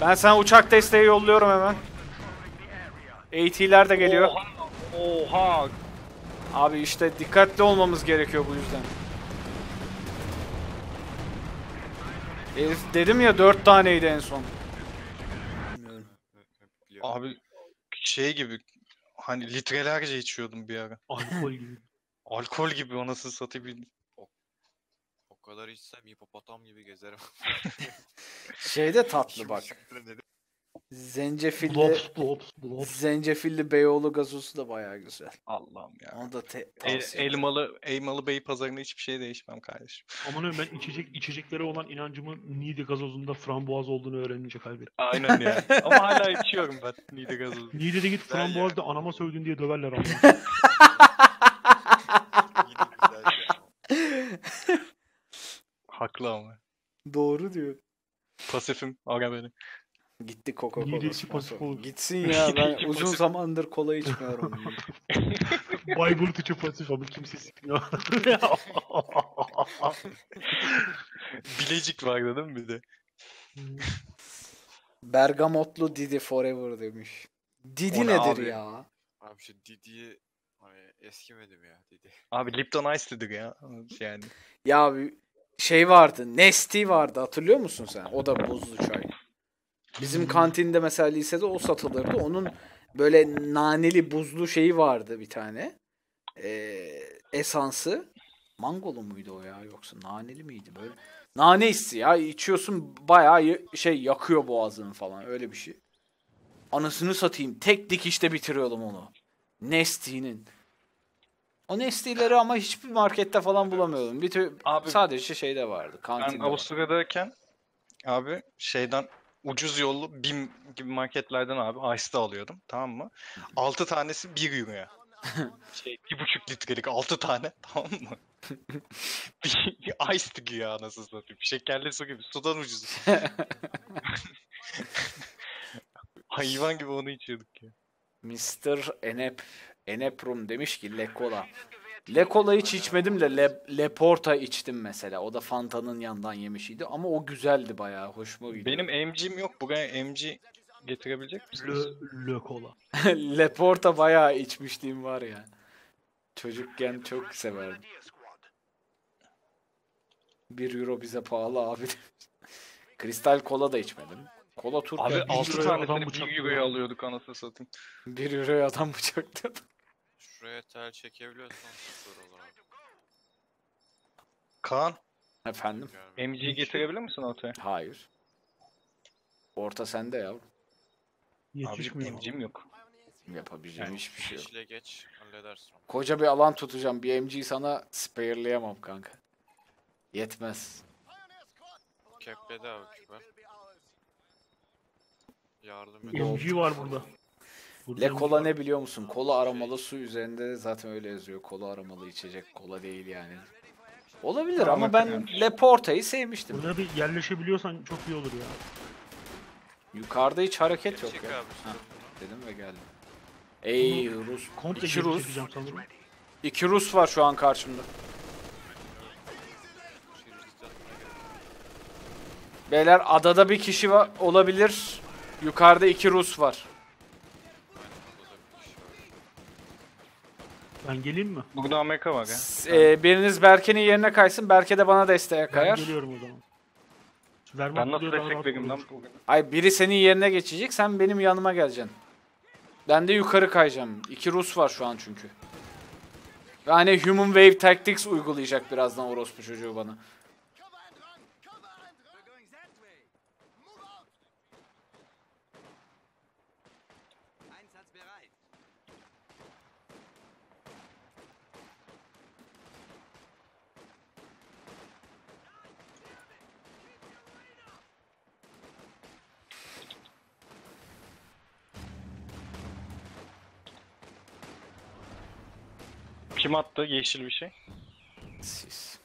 Ben sana uçak desteği yolluyorum hemen. AT'ler de geliyor. Oha. Abi işte dikkatli olmamız gerekiyor bu yüzden. Dedim ya 4 taneydi en son. Abi şey gibi hani litrelerce içiyordum bir ara. Alkol gibi. Alkol gibi anasını satayım. O kadar içsem hipopotam gibi gezerim. Şeyde tatlı bak. Zencefilli Zencefilli Beyoğlu gazosu da bayağı güzel. Allah'ım ya. Onu da elmalı Bey pazarında hiçbir şey değişmem kardeşim. Aman ben içeceklere olan inancımı Niğde gazozunda frambuaz olduğunu öğrenince kaybettim. Aynen ya. Ama hala içiyorum ben Niğde gazozu. Niğde'de git frambuaz da anama sövdün diye döverler ama. Haklı ama. Doğru diyor. Pasifim ara beni. Gitti Coca-Cola. Gitsin ya, ben uzun zamandır kola içmiyorum. Bayburt içi pasif abi, kimse sikmiyor. Bilecik vardı değil mi bir de? Bergamotlu Didi Forever demiş. Didi nedir abi ya? Abi şu Didi'yi eskimedim ya Didi. Abi Lipton Ice dedik ya. Yani. Ya abi şey vardı, Nesti vardı, hatırlıyor musun sen? O da buzlu çay. Bizim kantinde mesela lisede o satılırdı. Onun böyle naneli buzlu şeyi vardı bir tane. Esansı. Mangolu muydu o ya, yoksa naneli miydi böyle? Nane hissi ya. İçiyorsun bayağı şey yakıyor boğazını falan, öyle bir şey. Anasını satayım. Tek dikişte bitiriyordum onu. Nesti'nin. O Nesti'leri ama hiçbir markette falan bulamıyordum. Bir tür, abi, sadece şeyde vardı. Kantinde. Ben Avusturya'dayken abi şeyden ucuz yollu BİM gibi marketlerden abi ice'da alıyordum, tamam mı? 6 tanesi 1 euroya. Şey 1,5 litrelik 6 tane, tamam mı? Bir ice'dı ki ya anasını satayım. Şekerli su gibi, sudan ucuz. Hayvan gibi onu içiyorduk ya. Mr. Eneprum demiş ki Le Cola. Le Cola hiç içmedim de Le Porta içtim mesela. O da Fanta'nın yandan yemişiydi ama o güzeldi bayağı. Hoşuma gidiyor. Benim MG'm yok. Buraya MG getirebilecek misiniz? Le Cola. Le Porta bayağı içmişliğim var ya. Çocukken çok severdim. 1 euro bize pahalı abi. Kristal Cola da içmedim. Kola Türk. Abi 6 tanesini 1 euroya alıyorduk anasını satayım. 1 euroya adam bıçakladı. Şuraya tel çekebiliyorsan soru olur abi. Kaan. Efendim? MG'yi getirebilir misin ortaya? Hayır. Orta sende yavrum. Abicim MG'm yok. Yapabileceğim yani hiçbir şey yok. Geç, halledersin. Koca bir alan tutacağım. Bir MG'yi sana spare'layamam kanka. Yetmez. Kepledi abi küper. Yardım edin. MG var burada. Le Cola ne biliyor musun? Kola aramalı su, üzerinde zaten öyle yazıyor. Kola aramalı içecek, kola değil yani. Olabilir ama ben Le Porta'yı sevmiştim. Burada bir yerleşebiliyorsan çok iyi olur ya. Yukarıda hiç hareket yok ya. Ha, dedim ve geldim. Ey Rus. 2 Rus. 2 Rus var şu an karşımda. Beyler adada bir kişi var, olabilir. Yukarıda 2 Rus var. Ben geleyim mi? Burada Amerika var ya. Biriniz Berke'nin yerine kaysın. Berke de bana desteğe kayar. Ben geliyorum o zaman. Ben nasıl destek vereyim lan? Hayır, biri senin yerine geçecek. Sen benim yanıma geleceksin. Ben de yukarı kayacağım. 2 Rus var şu an çünkü. Yani Human Wave Tactics uygulayacak birazdan orospu çocuğu bana. Kim attı yeşil bir şey? Siz.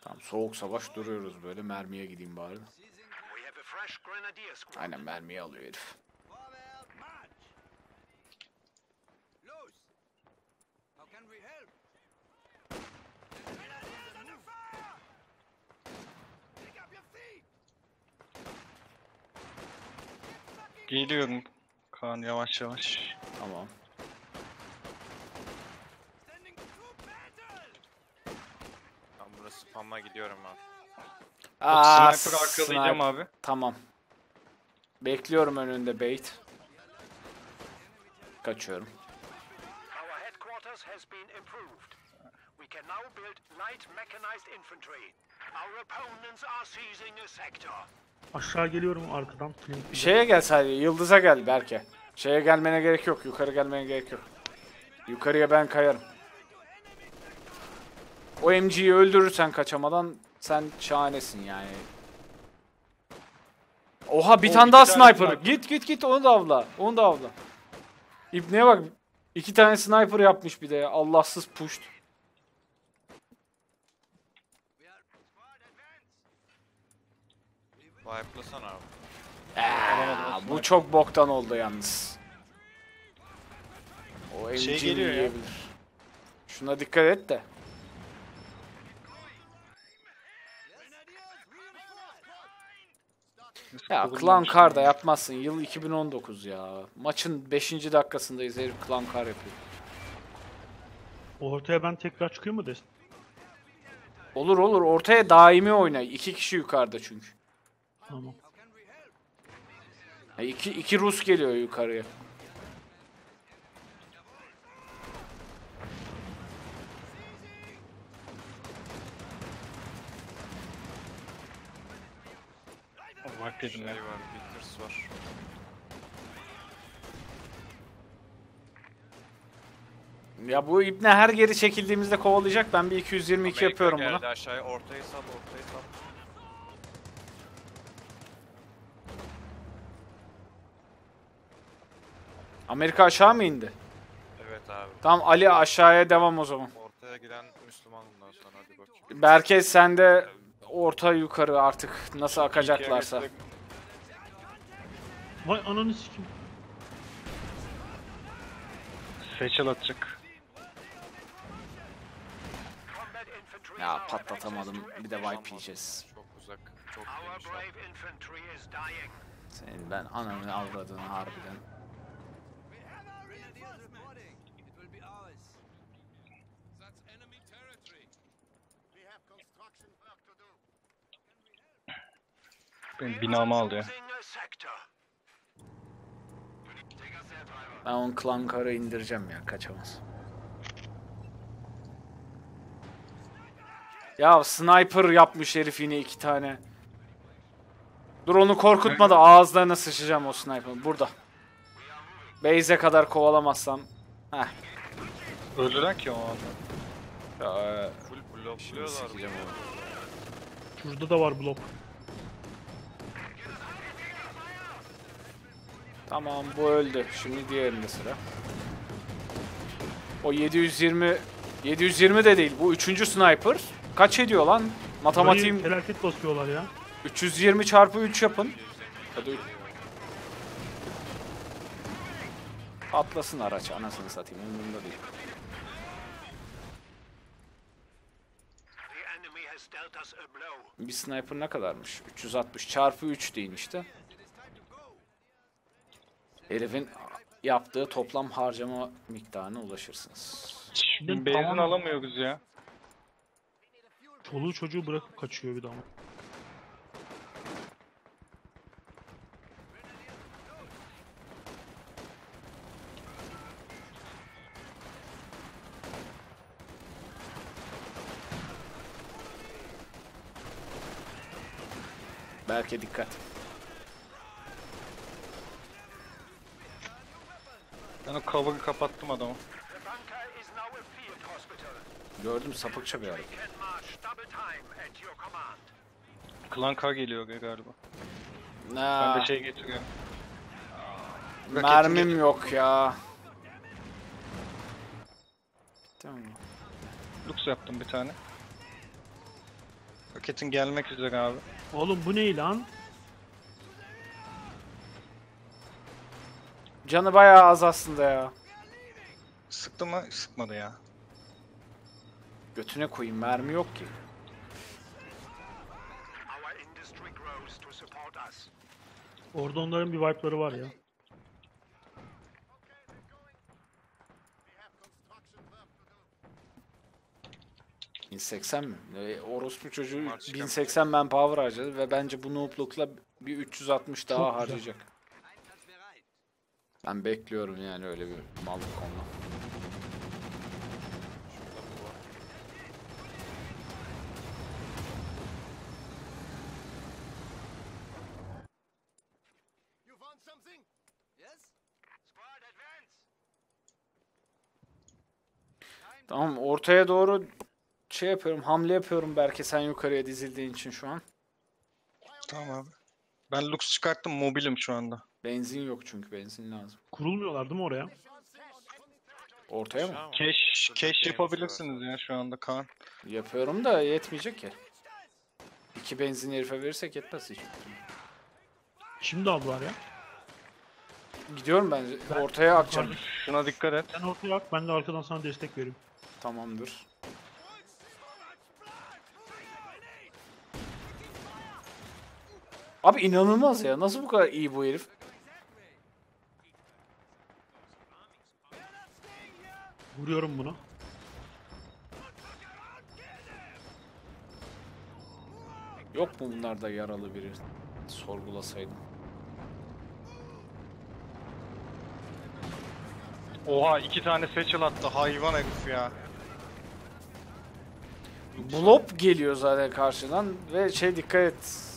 Tam soğuk savaş duruyoruz böyle, mermiye gideyim bari. Aynen, mermiyi alıyor herif. Geliyorum Kaan, yavaş yavaş. Tamam. Ben burası spam'a gidiyorum abi. Aa, sniper arkalayacağım abi. Tamam. Bekliyorum önünde bait. Kaçıyorum. Aşağı geliyorum arkadan. Şeye gel sadece, yıldıza gel Berke. Şeye gelmene gerek yok, yukarı gelmene gerek yok. Yukarıya ben kayarım. O MG'yi öldürürsen kaçamadan sen şahanesin yani. Oha, bir tane daha sniper. Git onu da avla. Onu da avla. İbneye bak. 2 tane sniper yapmış bir de ya. Allahsız pusht. Wipe'lasana abi. Bu çok boktan oldu yalnız. O MG'yi yiyebilir. Şuna dikkat et de. Ya Clan Kar da yapmazsın. Yıl 2019 ya. Maçın 5. dakikasındayız. Herif Clan Kar yapıyor. Ortaya ben tekrar çıkıyor mu desin? Olur. Ortaya daimi oynay. 2 kişi yukarıda çünkü. Tamam. Ya iki Rus geliyor yukarıya. Şey var, Bitters var. Ya bu ibne her geri çekildiğimizde kovalayacak. Ben bir 222 Amerika yapıyorum buna. Amerika geldi aşağıya, ortaya sal. Amerika aşağı mı indi? Evet abi. Tamam Ali, aşağıya devam o zaman. Ortaya giren Müslüman bundan sonra, hadi bakayım. Berke sen de... Orta yukarı artık nasıl akacaklarsa. Vay ananı sikim. Seçil atacak. Ya patlatamadım. Bir de wipe yiyeceğiz. Çok uzak. Çok senin ben ananı avradın harbiden. Binamı alıyor. Ben onu Clan Kar'ı indireceğim ya, kaçamaz. Ya sniper yapmış herif yine 2 tane. Dur onu korkutma da ağızlarına sıçacağım o sniper. Burada. Base'e kadar kovalamazsam. Heh. Öldüren ki o adam. Ya full blokluyorlar. Şurada da var blok. Tamam bu öldü. Şimdi diğerinde sıra. O 720 de değil. Bu 3. sniper. Kaç ediyor lan? Matematiğim... Felaket basıyorlar ya. 320 çarpı 3 yapın. Hadi. Atlasın araç. Anasını satayım. Umurumda değil. Bir sniper ne kadarmış? 360 çarpı 3 değil işte. Herifin yaptığı toplam harcama miktarına ulaşırsınız. Şimdi benzin alamıyoruz ya. Çoluğu çocuğu bırakıp kaçıyor bir de ama. Belki dikkat. Ben o cover'ı kapattım adamı. Gördüm, sapıkça bir hareket. Clan Kar geliyor galiba. Ben de şey getiriyorum. Mermim yok ya. Lux yaptım bir tane. Roketin gelmek üzere abi. Oğlum bu ne lan? Canı bayağı az aslında ya. Sıktı mı? Sıkmadı ya. Götüne koyayım, mermi yok ki. Orada onların bir wipe'ları var ya. 1080 mi? Orospu çocuğu 1080 manpower harcadı ve bence bu nooblukla bir 360 daha çok harcayacak. Güzel. Ben bekliyorum yani öyle bir mallık onunla. Tamam, ortaya doğru şey yapıyorum, hamle yapıyorum. Belki sen yukarıya dizildiğin için şu an. Tamam abi. Ben Lux çıkarttım, mobilim şu anda. Benzin yok çünkü, benzin lazım. Kurulmuyorlar değil mi oraya? Ortaya mı? Keş yapabilirsiniz ya şu anda Kaan. Yapıyorum da yetmeyecek ki. İki benzin herife verirsek yetmez hiç. Şimdi aldılar ya. Gidiyorum ben ortaya akacağım. Şuna dikkat et. Sen ortaya ak, ben de arkadan sana destek vereyim. Tamamdır. Abi inanılmaz ya. Nasıl bu kadar iyi bu herif? Vuruyorum bunu. Yok mu bunlarda yaralı biri? Sorgulasaydım. Oha, iki tane seçil attı. Hayvan herif ya. Blob geliyor zaten karşıdan ve şey, dikkat et.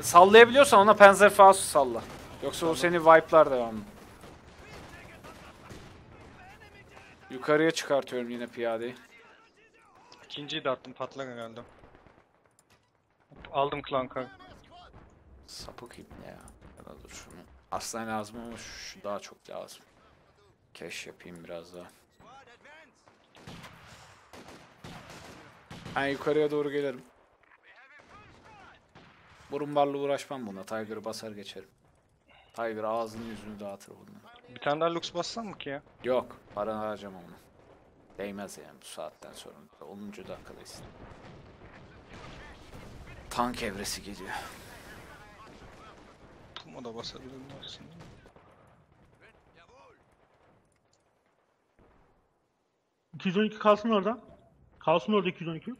Sallayabiliyorsan ona Panzerfaust salla. Yoksa tamam, o seni wipe'lar devamlı. Yukarıya çıkartıyorum yine piyadeyi. İkinciyi de attım, patlak herhalde. Aldım klanka. Sapık ibne ya. Ya da dur şunu. Aslan lazım ama şu daha çok lazım. Keş yapayım biraz daha. Ben yukarıya doğru gelirim. Burumbarla uğraşmam buna. Tiger'ı basar geçerim. Tiger ağzını yüzünü dağıtır bununla. Bir tane daha Lux bassan mı ki ya? Yok. Paranı harcamam onu. Değmez yani bu saatten sonra. 10. dakikadayız. Tank evresi geliyor. Puma da basabilirim aslında. ...212 kalsın orada. Kalsın orada 212.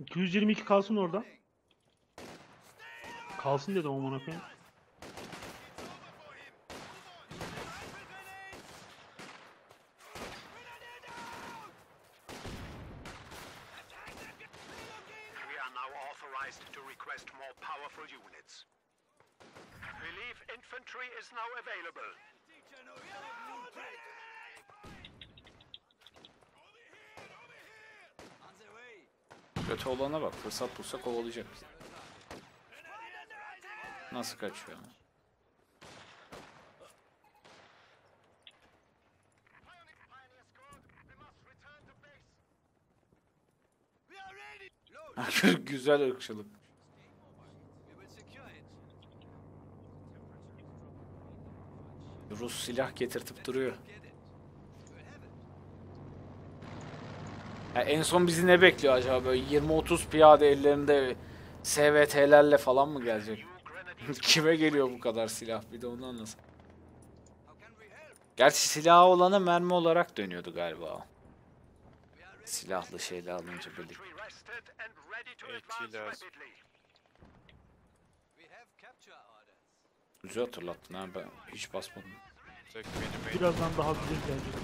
222 kalsın orada. Kalsın dedim aman akıyım. Kötü olana bak, fırsat bulsa kovalayacak bizi. Nasıl kaçıyor? Güzel ırkçılık. Rus silah getirtip duruyor. Yani en son bizi ne bekliyor acaba? Böyle 20-30 piyade ellerinde SVT'lerle falan mı gelecek? Kime geliyor bu kadar silah? Bir de onu anlasın. Gerçi silahı olana mermi olarak dönüyordu galiba. Silahlı şeyle alınca böyle. Güzel hatırlattın ha, ben hiç basmadım. Birazdan daha güzel gelecek.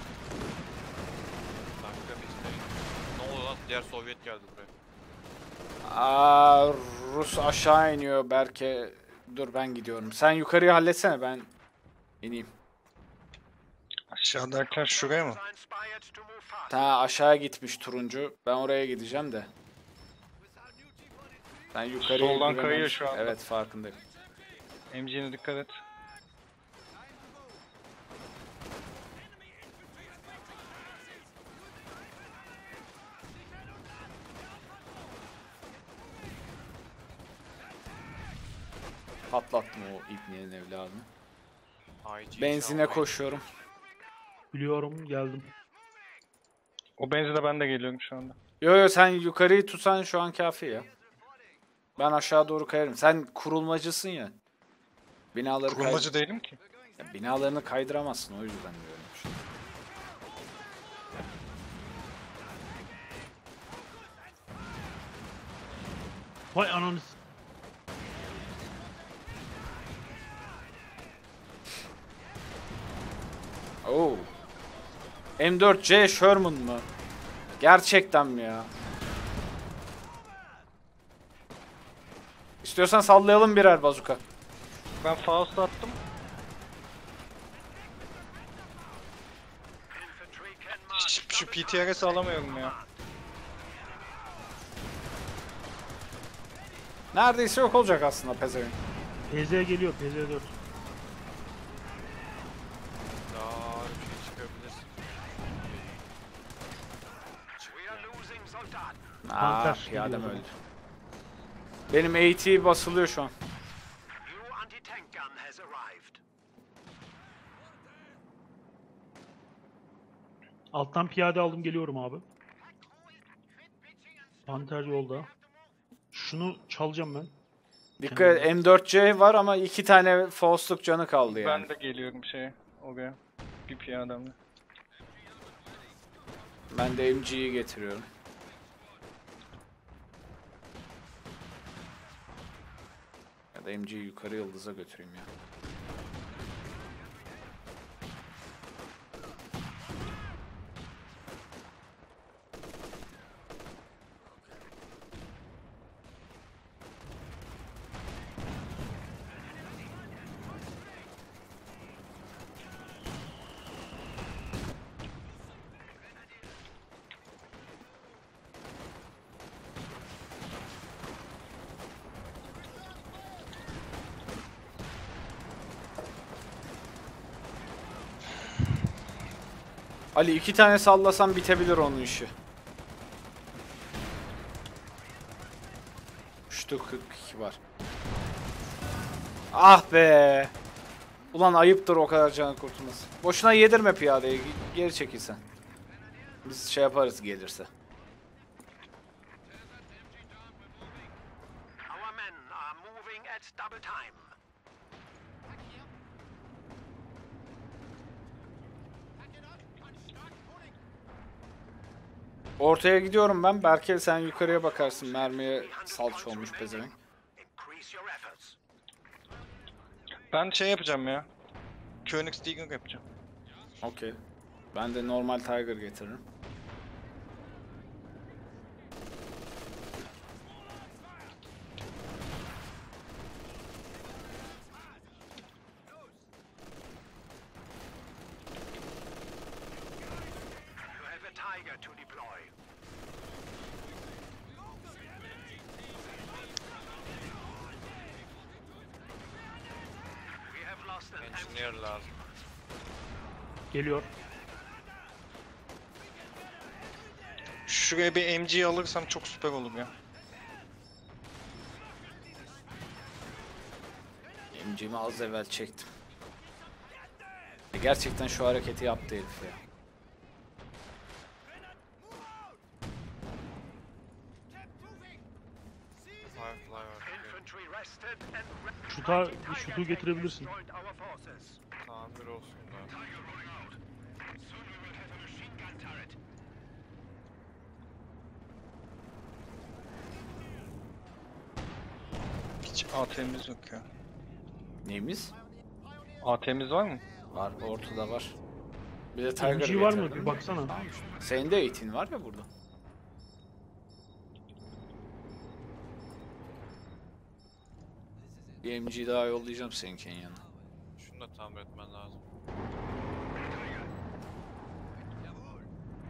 Ne oluyor lan? Diğer Sovyet geldi buraya. Aa, Rus aşağı iniyor belki. Dur ben gidiyorum. Sen yukarıyı halletsene, ben ineyim. Aşağıdayken şuraya mı? Ta aşağıya gitmiş turuncu. Ben oraya gideceğim de. Ben yukarıya soldan kayıyor şu anda. Evet farkındayım. MC'ne dikkat et. Patlattım o ibnenin evladını. Benzine koşuyorum. Biliyorum, geldim. O benzine ben de geliyorum şu anda. Yo yo, sen yukarıyı tutsan şu an kafi ya. Ben aşağı doğru kayarım. Sen kurulmacısın ya. Binaları kurulmacı değilim ki. Ya, binalarını kaydıramazsın, o yüzden diyorum. Vay ananı. Oo. M4C Sherman mı? Gerçekten mi ya? İstiyorsan sallayalım birer bazuka. Ben Faust attım. Şu PTR'e sağlamıyorum ya. Neredeyse yok olacak aslında pezevenk. PZ geliyor, PZ4. Aaa adam öldü. Benim AT basılıyor şu an. Alttan piyade aldım, geliyorum abi. Panter yolda. Şunu çalacağım ben. Dikkat et, M4C var ama 2 tane Faustluk canı kaldı yani. Ben de geliyorum şeye, oraya. Bir piyademle. Ben de MG'yi getiriyorum. Ya da MG'yi yukarı yıldıza götüreyim ya. Ali 2 tane sallasam bitebilir onun işi. 342 var. Ah be. Ulan ayıptır o kadar canı kurtulması. Boşuna yedirme piyadeyi. Geri çekilsen. Biz şey yaparız gelirse. Ortaya gidiyorum ben. Berkel sen yukarıya bakarsın. Mermiye salça olmuş pezevenk. Ben şey yapacağım ya. Königs Deagle yapacağım. Okey. Ben de normal Tiger getiririm. Engineer lazım. Geliyor. Şuraya bir MG alırsam çok süper olur ya. MG'mi az evvel çektim. Gerçekten şu hareketi yaptı herif ya. Şuta, şutu getirebilirsin. Tamir olsun da. Hiç AT'miz yok ya. Neyimiz? AT'miz var mı? Var, ortada var. Bir de Tiger var mı? Bir baksana. Senin de eğitim var ya burada. Bir MG daha yollayacağım senin Kenya'na. Şunu da tamir etmen lazım.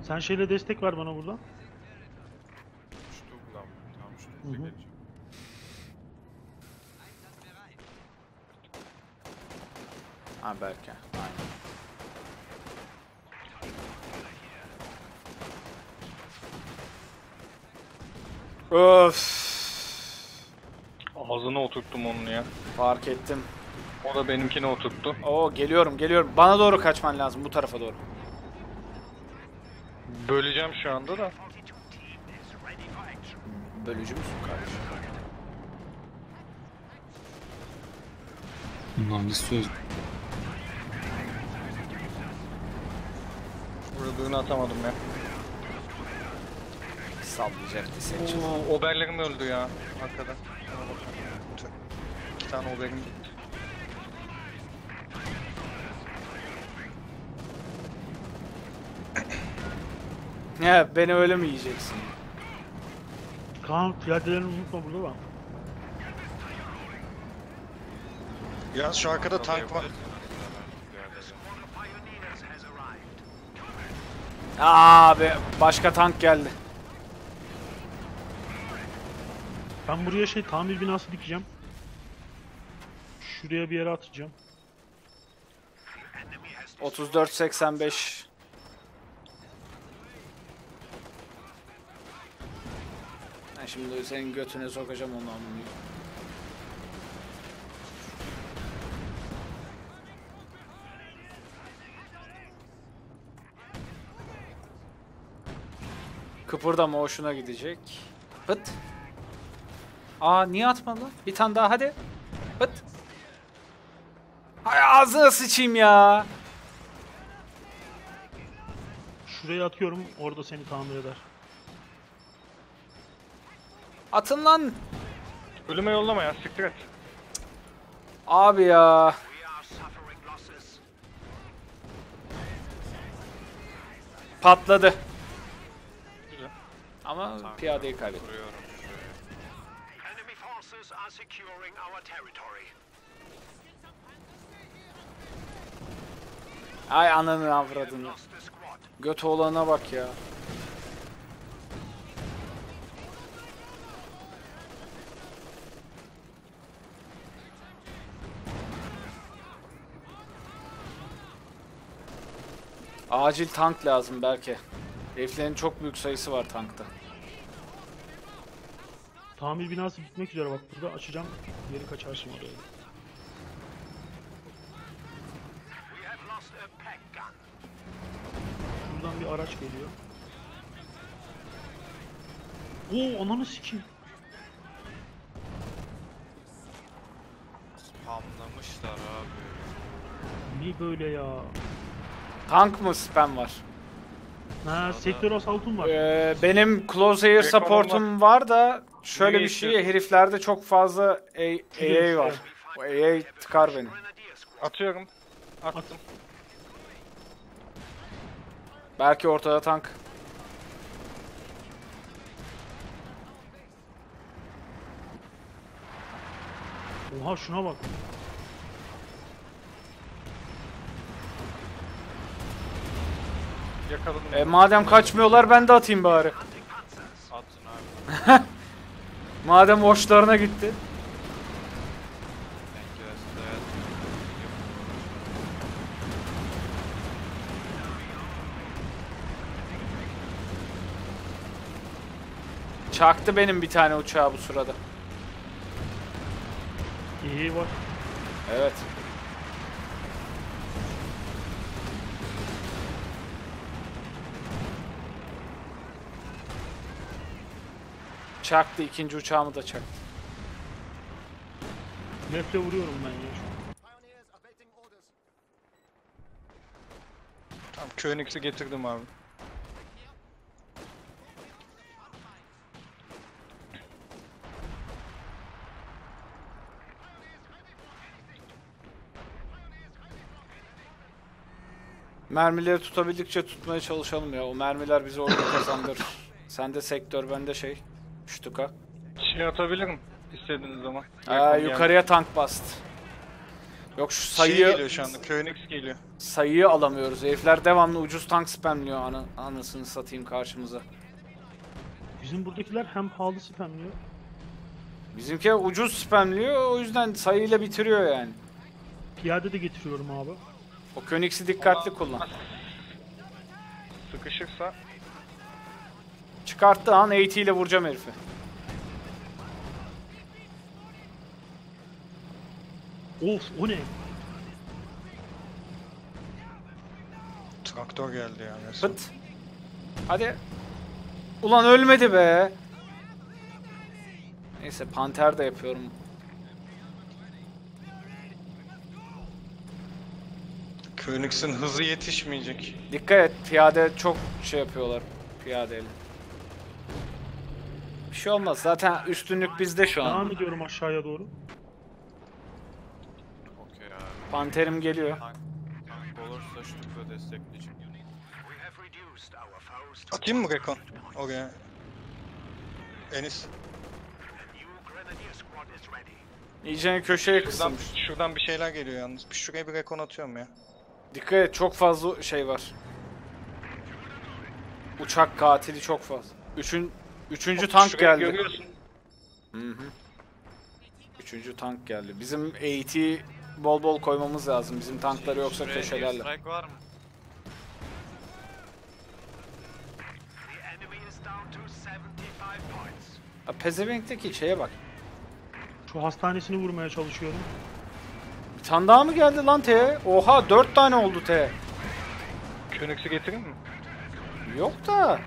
Sen şeyle destek ver bana burada. Şu tuğla, tamam şunu bekleyeceğim. Ha belki, aynen. Öf. Ağzına oturttum onu ya. Fark ettim. O da benimkine oturttu. Oo geliyorum geliyorum. Bana doğru kaçman lazım, bu tarafa doğru. Böleceğim şu anda da. Bölücü müsün kardeşim? Bunlar bir söz. Vurduğunu atamadım ya. sallayacaktı seçim. Oberlerim öldü ya arkada. İki tane oberim gitti. Ya beni öyle mi yiyeceksin? Kaan piyadelerini unutma burada bak. Ya şu arkada tank var. Abi başka tank geldi. Ben buraya şey tamir binası dikeceğim. Şuraya bir yere atacağım. 34-85. Ben şimdi senin götüne sokacağım onu. Kıpırdama, hoşuna gidecek. Hıt. Aa niye atmadı? Bir tane daha hadi. Hıt. Hay ağzına sıçayım ya. Şuraya atıyorum, orada seni tamir eder. Atın lan. Ölüme yollama ya, siktir et. Abi ya. Patladı. Ama piyadeyi kaybettim. Ay ananı avradını. Göt olana bak ya. Acil tank lazım belki. Heriflerin çok büyük sayısı var tankta. Tamir binası gitmek üzere bak, burada açacağım, yeri kaçarsın oraya. Buradan bir araç geliyor. Oo ananı sikeyim. Spamlamışlar abi. Niye böyle ya? Tank mı spam var? Ha, sektör asaltım var. Benim close air support'um var da şöyle bir şey, heriflerde çok fazla AA var. O AA tıkar beni. Atıyorum. Attım. Belki ortada tank. Oha şuna bak. Madem kaçmıyorlar ben de atayım bari. Atın abi. Madem hoşlarına gitti. Çaktı benim bir tane uçağı bu sırada. İyi bak. Evet. Çaktı, ikinci uçağımı da çaktı. Nefle vuruyorum ben ya şu an. Tamam Koenig'si getirdim abi. Mermileri tutabildikçe tutmaya çalışalım ya. O mermiler bizi orada kazandırır. Sende sektör, bende şey. Ştuka. Şey atabilirim istediğiniz zaman. Aa, yukarıya yani. Tank bastı. Yok şu sayıyı... Şey geliyor şu anda, Koenigs geliyor. Sayıyı alamıyoruz. Herifler devamlı ucuz tank spamliyor anasını satayım karşımıza. Bizim buradakiler hem pahalı spamliyor. Bizimki ucuz spamliyor, o yüzden sayıyla bitiriyor yani. Piyade de getiriyorum abi. O Koenigs'i dikkatli kullan. Sıkışırsa... Çıkarttığı an AT ile vuracağım herifi. Of o ne? Traktör geldi ya. Yani. Pıt. Hadi. Ulan ölmedi be. Neyse panter de yapıyorum. Koenigs'in hızı yetişmeyecek. Dikkat et, piyade çok şey yapıyorlar. Piyadeyle. Bir şey olmaz. Zaten üstünlük bizde şu an. Devam ediyorum aşağıya doğru. Okey abi. Panterim geliyor. Tank olursa şutla destekleyeceğim. Atayım mı Gekon? Okey. Enis. İyice köşeye kısılmış. Şuradan bir şeyler geliyor yalnız. Şuraya bir Gekon atıyorum ya. Dikkat et, çok fazla şey var. Uçak katili çok fazla. Üçüncü tank geldi. Hı-hı. Üçüncü tank geldi. Bizim AT bol bol koymamız lazım. Bizim tankları yoksa köşelerle. Pezevenk'teki şeye bak. Şu hastanesini vurmaya çalışıyorum. Bir tane daha mı geldi lan T? Oha 4 tane oldu T. Königs'i getireyim mi? Yok da.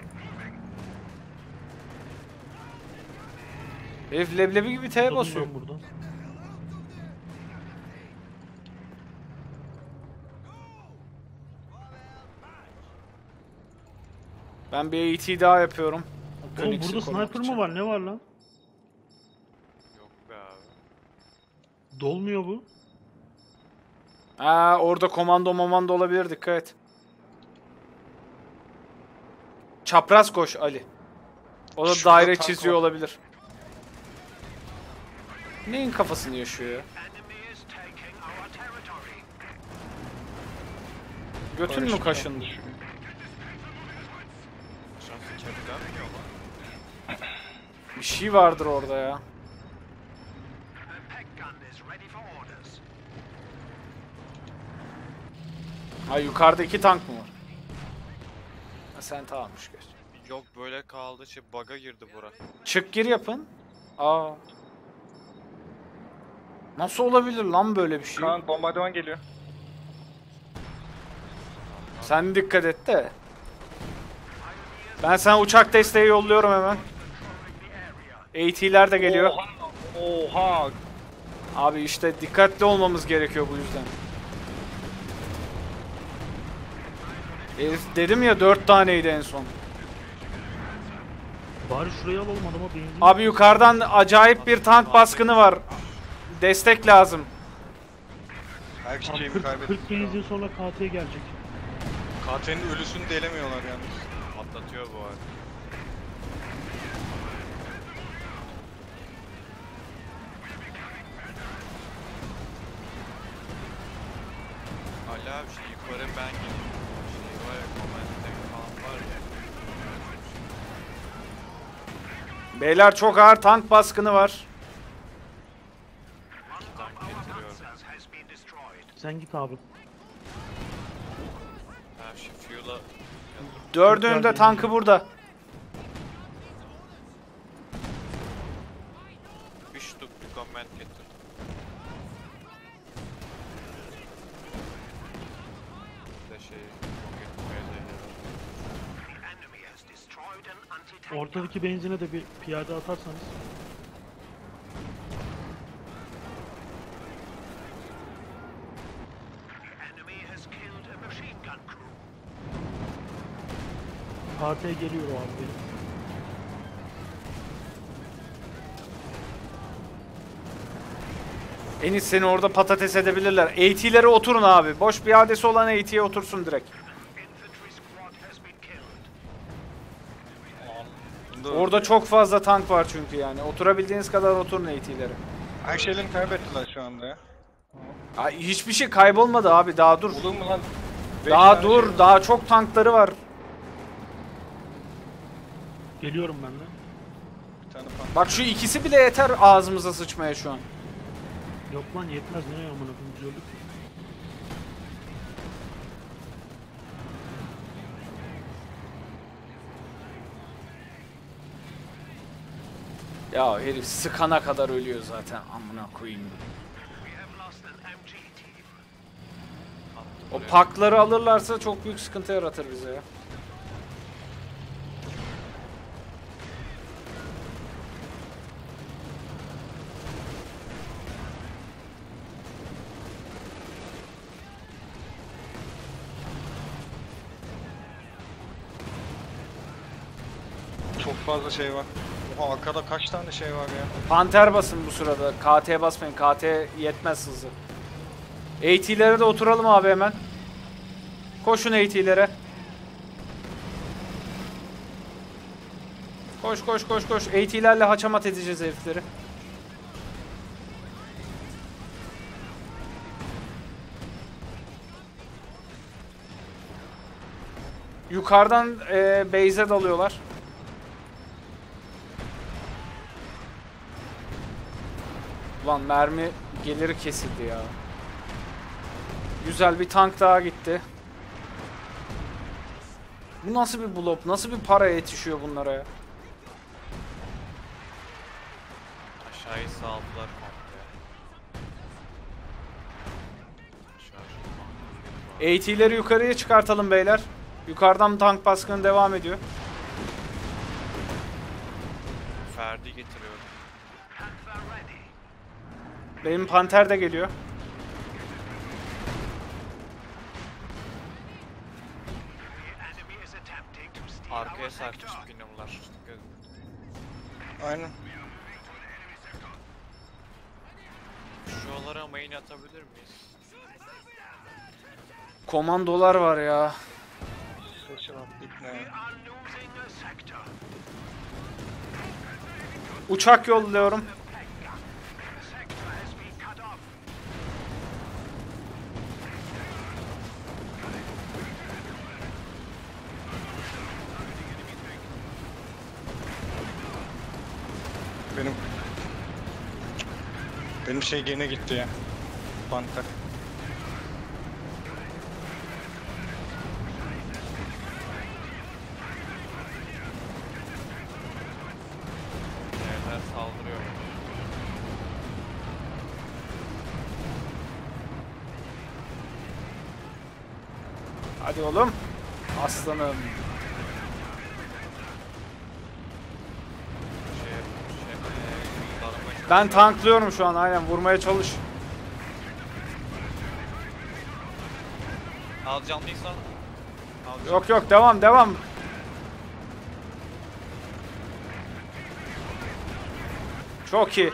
Herif leblebi gibi T'ye basıyor. Buradan. Ben bir AT daha yapıyorum. Oğlum burada sniper mı var? Ne var lan? Yok be abi. Dolmuyor bu. Aa, orada komando olabilir, dikkat et. Çapraz koş Ali. O da şurada daire çiziyor olabilir. Neyin kafasını yaşıyor ya? Götün mü kaşındı? Bir şey vardır orada ya. Ha yukarıda 2 tank mı var? Ha, sen tamammış göz. Yok böyle kaldı, şey bug'a girdi bura. Çık gir yapın. Aa. Nasıl olabilir lan böyle bir şey? Kaan bombardıman geliyor. Sen dikkat et de. Ben sana uçak desteği yolluyorum hemen. AT'ler de geliyor. Oha. Abi işte dikkatli olmamız gerekiyor bu yüzden. Dedim ya 4 taneydi en son. Bari şuraya alalım adama benzin. Abi yukarıdan acayip bir tank baskını var. Destek lazım. Her şeyimi kaybettim. 40 benzin sonra KT gelecek. KT'nin ölüsünü delemiyorlar yalnız. Atlatıyor bu arada. Hala bir şey yukarı ben gideyim. Beyler çok ağır tank baskını var. Sen git abi. Dördünün de tankı burada. Ortadaki benzine de bir piyade atarsanız. KT geliyor o abi. Enis seni orada patates edebilirler. AT'lere oturun abi. Boş piyadesi olan AT'ye otursun direkt. Orada çok fazla tank var çünkü yani. Oturabildiğiniz kadar oturun AT'lere. Her şeylerini kaybettiler şu anda ya. Ay, hiçbir şey kaybolmadı abi, daha dur. Olur mu lan? Daha dur, şey daha çok tankları var. Geliyorum ben de. Bir tane tank. Bak şu ikisi bile yeter ağzımıza sıçmaya şu an. Yok lan yetmez, ne yaman akımcılık. Ya herif sıkana kadar ölüyor zaten, amına koyayım. O pakları alırlarsa çok büyük sıkıntı yaratır bize ya. Çok fazla şey var. Oha, arkada kaç tane şey var ya. Panter basın bu sırada. KT basmayın. KT yetmez hızı. AT'lere de oturalım abi hemen. Koşun AT'lere. Koş koş koş koş. AT'lerle haçamat edeceğiz herifleri. Yukarıdan base'e dalıyorlar. Ulan mermi geliri kesildi ya. Güzel, bir tank daha gitti. Bu nasıl bir blop? Nasıl bir para yetişiyor bunlara ya? Aşağıyı sağladılar. AT'leri yukarıya çıkartalım beyler. Yukarıdan tank baskını devam ediyor. Ferdi getiriyorum. Benim panter de geliyor. Arkaya sarkmış günümler. Aynen. Şuralara main atabilir miyiz? Komandolar var ya. Uçak yolluyorum. Benim şey gene gitti ya. Panter. Hadi oğlum. Aslanım. Ben tanklıyorum şu an, aynen vurmaya çalış. Al canlıysan. Yok yok, devam devam. Çok iyi.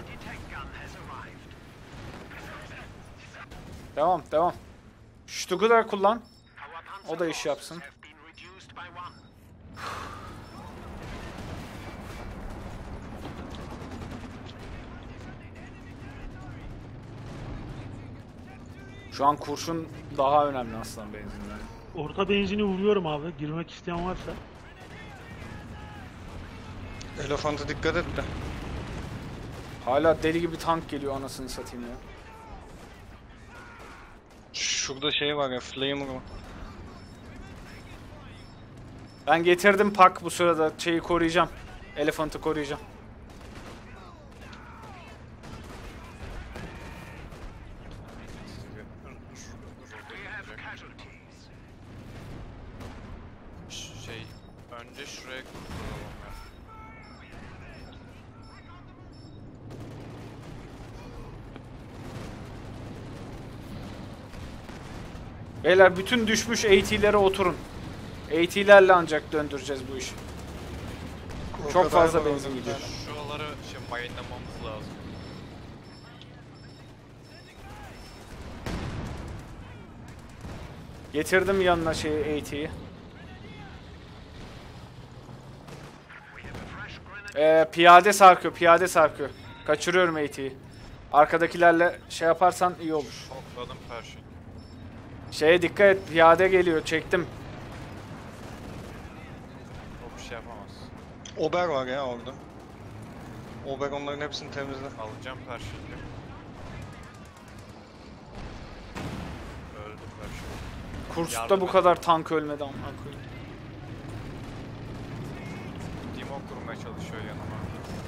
Devam devam. Ştugu da kullan. O da iş yapsın. Şu an kurşun daha önemli aslan benzinden. Orta benzini vuruyorum abi. Girmek isteyen varsa. Elefanta dikkat et de. Hala deli gibi tank geliyor, anasını satayım ya. Şurada şey var ya, flamer var. Ben getirdim pak bu sırada, şeyi koruyacağım. Elefantı koruyacağım. Önce şuraya kurtulalım ya. Beyler bütün düşmüş AT'lere oturun. AT'lerle ancak döndüreceğiz bu işi. Çok fazla benzin gidiyor. Şuraları şimdi mayınlamamız lazım. Getirdim yanına şey AT'yi. Piyade sarkıyor, piyade sarkıyor. Kaçırıyorum AT'yi. Arkadakilerle şey yaparsan iyi olur. Topladım perşin. Şeye dikkat et, piyade geliyor, çektim. O bir şey yapamaz. Ober var ya orada. Ober onların hepsini temizle. Alacağım perşinli. Öldü perşin. Kursta bu kadar tank ölmedi ama. Kurmaya çalışıyor yanıma.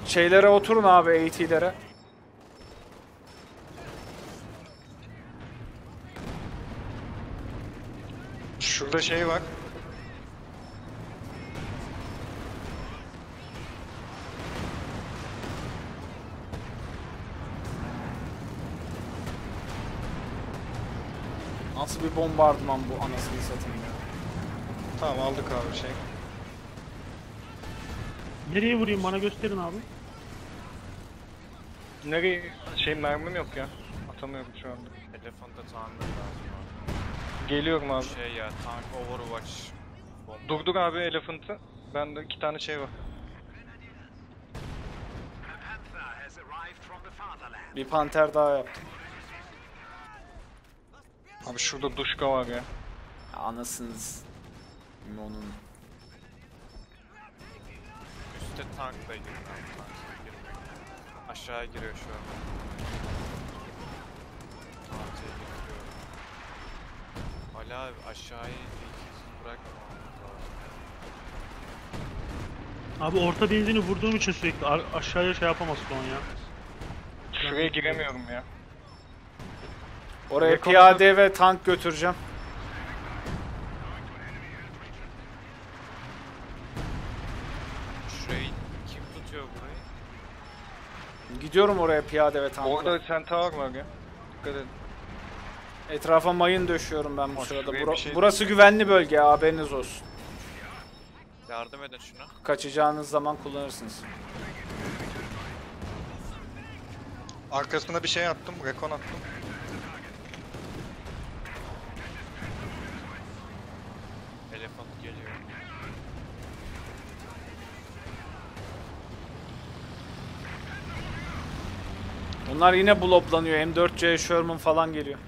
Şeylere oturun abi, AT'lere. Şurada şey var. Nasıl bir bombardıman bu, anasını satayım ya. Tamam aldık abi şey. Nereye vurayım bana gösterin abi. Nereye? Şey mermim yok ya. Atamıyorum şu anda. Telefonda tamir lazım abi. Geliyorum abi. Şey ya tank overwatch. Durduk abi Elephant'ı. Bende 2 tane şey var. Bir panter daha yaptım. Abi şurada duşka var ya. Anasınız. Onun. Üstte tankla girdim abi. Aşağıya giriyor şu an. Tankaya giriyor. Hala abi aşağıya bırakma. Abi orta benzini vurduğum için sürekli aşağıya şey yapamaz son ya. Şuraya giremiyorum ya. Oraya piyade ve tank götüreceğim. Şurayı kim tutuyor burayı? Gidiyorum oraya piyade ve tank. Orada centaur var ya. Dikkat edin. Etrafa mayın döşüyorum ben bu sırada. Burası güvenli bölge, haberiniz olsun. Yardım edin şuna. Kaçacağınız zaman kullanırsınız. Arkasına bir şey attım, rekon attım. Elefant geliyor. Bunlar yine bloplanıyor. M4C Sherman falan geliyor.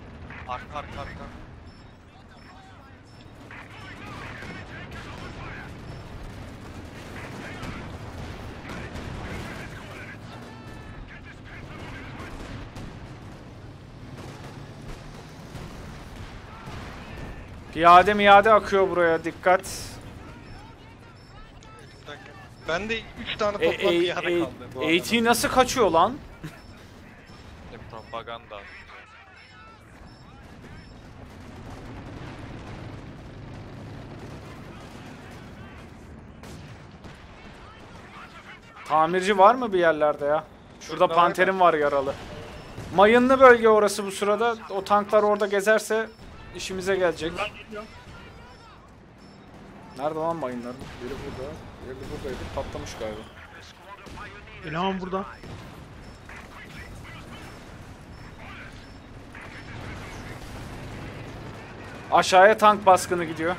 Arka. Piyade miyade akıyor buraya, dikkat. Ben de 3 tane toplam piyade kaldı. AT nasıl kaçıyor lan? Propaganda. Tamirci var mı bir yerlerde ya? Şurada panterim var yaralı. Mayınlı bölge orası bu sırada. O tanklar orada gezerse İşimize gelecek. Nerede lan mayınlar? Biri burada, biri buradaydı. Patlamış galiba. İlhan burada. Aşağıya tank baskını gidiyor.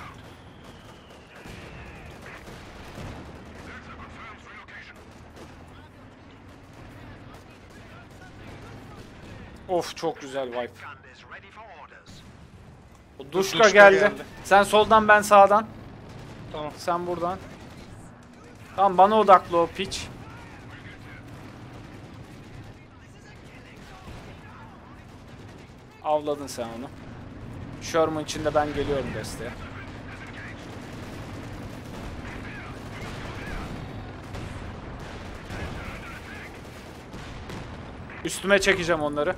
Of çok güzel wipe. Duşka geldi. Sen soldan, ben sağdan. Tamam. Sen buradan. Tamam, bana odaklı o piç. Avladın sen onu. Sherman içinde ben geliyorum desteğe. Üstüme çekeceğim onları.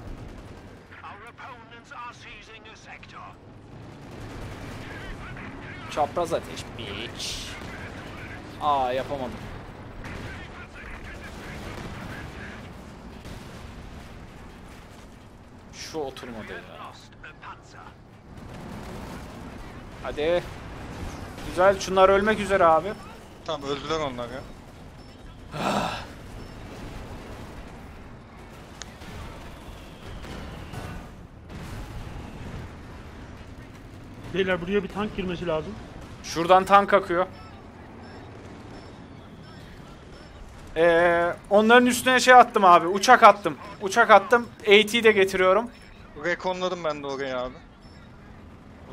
Çapraz ateş bitch. Aa yapamadım. Şu oturmadı ya. Hadi. Güzel, şunlar ölmek üzere abi. Tamam öldüler onlar ya. Beyler buraya bir tank girmesi lazım. Şuradan tank akıyor. Onların üstüne şey attım abi. Uçak attım. AT'yi de getiriyorum. Rekonladım ben de oraya abi.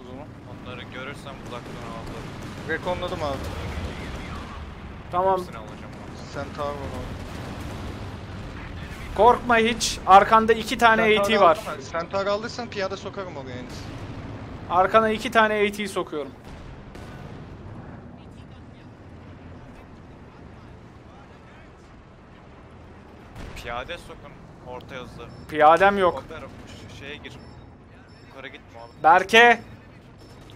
O zaman. Onları görürsem uzaktan aldım. Rekonladım abi. Tamam. Sen tav ol abi. Korkma hiç. Arkanda 2 tane AT var. Sen tav aldıysan piyada sokarım oraya henüz. Arkana 2 tane AT'yi sokuyorum. Piyade sokun orta hızlı. Piyadem yok. Şeye gir. Yukarı gitme abi. Berke!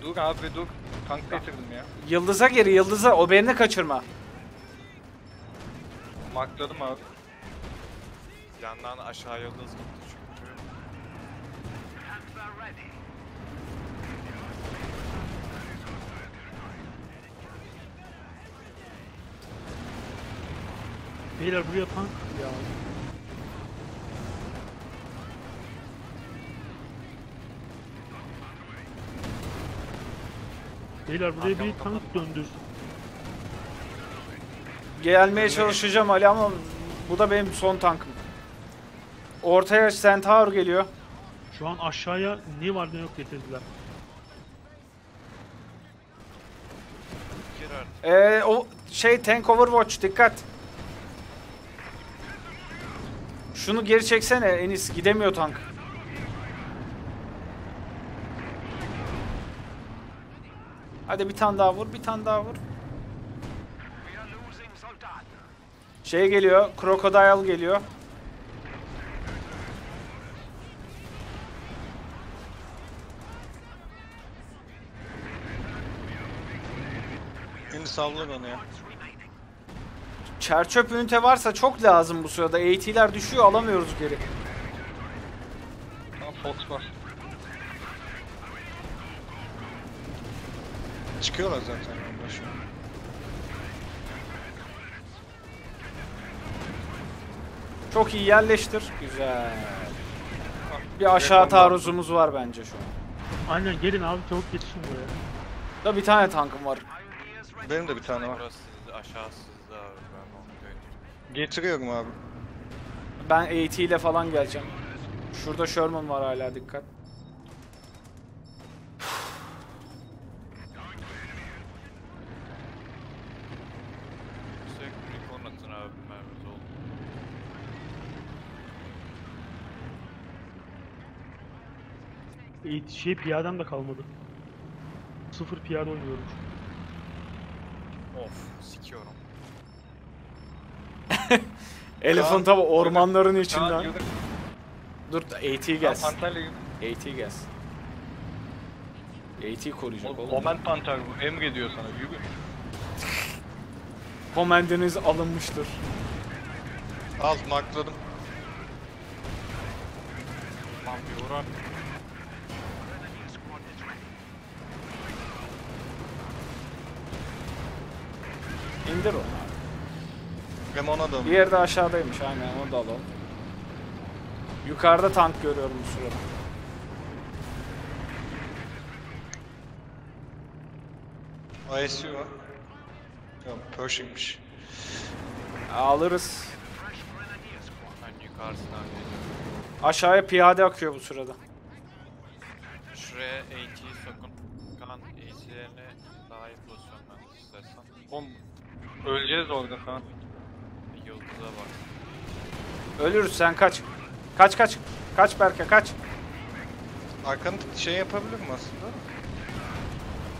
Dur abi dur. Tank getirdim ya. Yıldız'a gir, Yıldız'a. O beni kaçırma. Markladım abi. Yandan aşağı Yıldız gitti çünkü. Beyler buraya tank ya. Beyler buraya bir tank döndür. Gelmeye çalışacağım Ali ama bu da benim son tankım. Ortaya Centaur geliyor. Şu an aşağıya ne var ne yok getirdiler. O şey tank overwatch dikkat. Şunu geri çeksene Enis, gidemiyor tank. Hadi bir tane daha vur, bir tane daha vur. Şey geliyor, Crocodile geliyor. Şimdi salla bana ya. Çerçöp ünite varsa çok lazım bu sırada. AT'ler düşüyor, alamıyoruz geri. Tamam, pot var. Çıkıyorlar zaten. Çok iyi yerleştir. Güzel. Bir aşağı taarruzumuz var bence şu an. Aynen, gelin abi çabuk geçin buraya. Da bir tane tankım var. Benim de bir tane var. Getiriyorum abi. Ben AT ile falan geleceğim. Şurada Sherman var hala, dikkat. Şey piyadem de kalmadı. Sıfır piyade oynuyorum. Of, sikiyorum. Elephant abi ormanların içinden. Dur AT gelsin. AT gelsin. AT koruyacak oğlum. Command Panther bu, emrediyor sana yürü. Command'iniz alınmıştır. Al, makladım. Tamam, yorar. İndir onu abi. Hem ona da mı? Bir yerde aşağıdaymış, aynen onu da alalım. Yukarıda tank görüyorum bu sırada. ISU var. Yok, Pershing'miş. Alırız. Aşağıya piyade akıyor bu sırada. Şuraya AT'yi sokun. Kalan AT'lerine daha iyi pozisyonlar istersen. Öleceğiz orada falan. Yolduza bak. Ölürüz, sen kaç. Kaç kaç. Kaç Berke kaç. Arkanı şey yapabilir mi aslında?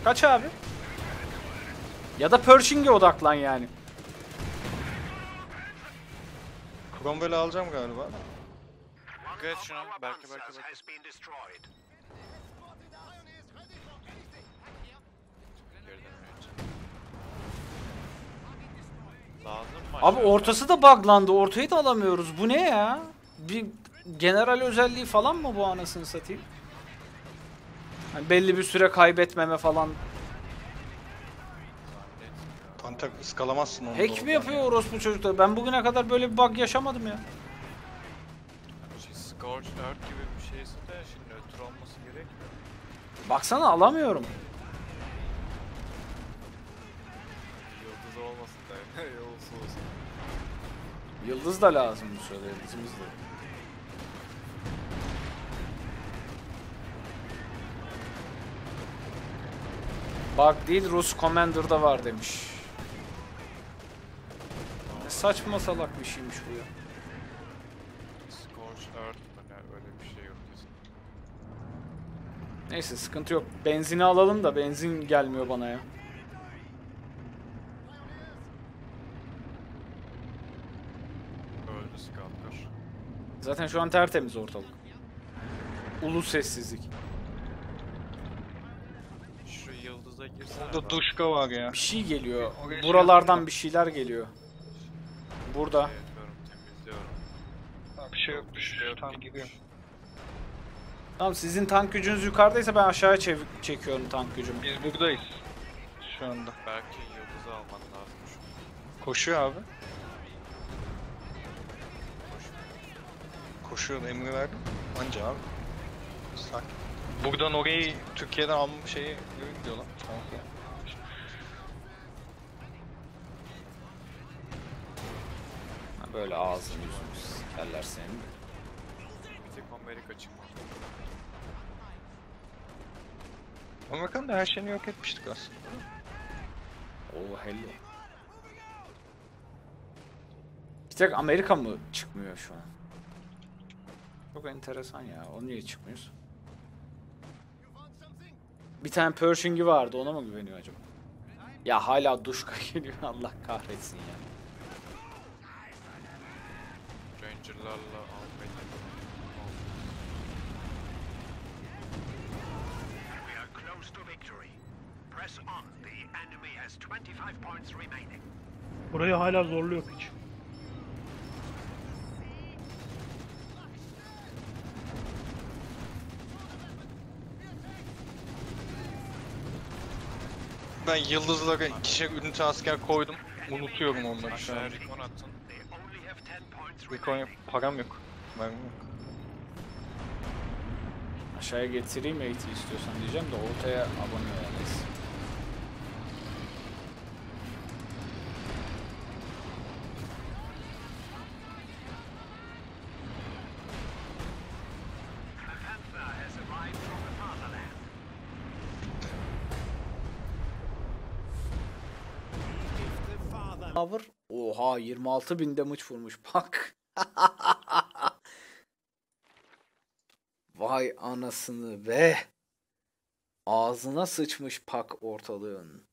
Kaç abi. Ya da Pershing'e odaklan yani. Cromwell'i alacağım galiba. Dikkat şuna. Berke. Abi ortası da buglandı, ortayı da alamıyoruz. Bu ne ya? Bir general özelliği falan mı bu, anasını satayım? Yani belli bir süre kaybetmeme falan. Pantak ıskalamazsın onu. Hack mi yapıyor orospu çocuklar? Ben bugüne kadar böyle bir bug yaşamadım ya. Scorched Earth gibi bir şeyse de şimdi nötr olması gerekmiyor. Baksana alamıyorum. Olmasın da olsun. Yıldız da lazım bu sırada, yıldızımız da. Bak değil, Rus Commander'da var demiş. Ne saçma salak bir şeymiş bu ya. Scorched Earth yani, öyle bir şey yok. Neyse sıkıntı yok. Benzini alalım da, benzin gelmiyor bana ya. Zaten şu an tertemiz ortalık. Ulu sessizlik. Şu yıldıza girsen. Burada duşka var ya. Bir şey geliyor. Buralardan bir şeyler geliyor. Burada. Bir şey yokmuş. Tank gidiyor. Tamam, sizin tank gücünüz yukarıdaysa ben aşağıya çekiyorum tank gücümü. Biz buradayız. Şu anda. Belki yıldızı alman lazım. Koşuyor abi. koşuyordu, emri verdim. Anca abi. Sakin. Buradan orayı Türkiye'den alma şeyi gidiyor lan. Tamam. Böyle ağzını yüzünü sikerler senin. Bir tek Amerika çıkma. Amerika'nın da her şeyini yok etmiştik aslında. Oh hello. Bir tek Amerika mı çıkmıyor şu an? Çok enteresan ya. O niye çıkmıyoruz? Bir tane Pershing'i vardı. Ona mı güveniyor acaba? Ya hala duşka geliyor. Allah kahretsin ya. Ranger'larla burayı hala zorluyor hiç. Ben yıldızlara ikişer ünite asker koydum. Unutuyorum onları şu an. Recon yap. Param yok. Param yok. Aşağıya getireyim eğiti istiyorsan diyeceğim de ortaya abone olalım. Oha 26.000 damage vurmuş bak. Vay anasını be. Ağzına sıçmış pak ortalığın.